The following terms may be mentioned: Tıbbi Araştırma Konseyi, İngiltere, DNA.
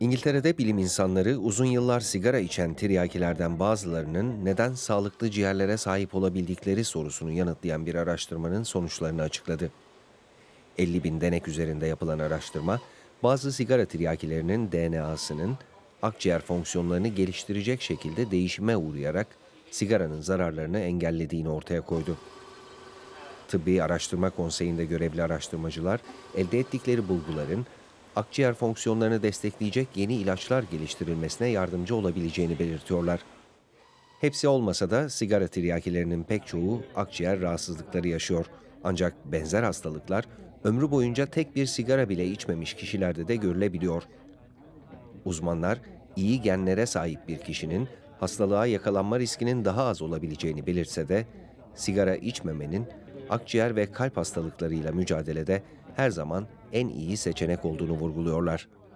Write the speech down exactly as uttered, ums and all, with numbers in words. İngiltere'de bilim insanları uzun yıllar sigara içen tiryakilerden bazılarının neden sağlıklı ciğerlere sahip olabildikleri sorusunu yanıtlayan bir araştırmanın sonuçlarını açıkladı. elli bin denek üzerinde yapılan araştırma, bazı sigara tiryakilerinin D N A'sının akciğer fonksiyonlarını geliştirecek şekilde değişime uğrayarak sigaranın zararlarını engellediğini ortaya koydu. Tıbbi Araştırma Konseyi'nde görevli araştırmacılar, elde ettikleri bulguların akciğer fonksiyonlarını destekleyecek yeni ilaçlar geliştirilmesine yardımcı olabileceğini belirtiyorlar. Hepsi olmasa da sigara tiryakilerinin pek çoğu akciğer rahatsızlıkları yaşıyor. Ancak benzer hastalıklar ömrü boyunca tek bir sigara bile içmemiş kişilerde de görülebiliyor. Uzmanlar, iyi genlere sahip bir kişinin hastalığa yakalanma riskinin daha az olabileceğini belirtse de, sigara içmemenin akciğer ve kalp hastalıklarıyla mücadelede her zaman en iyi seçenek olduğunu vurguluyorlar.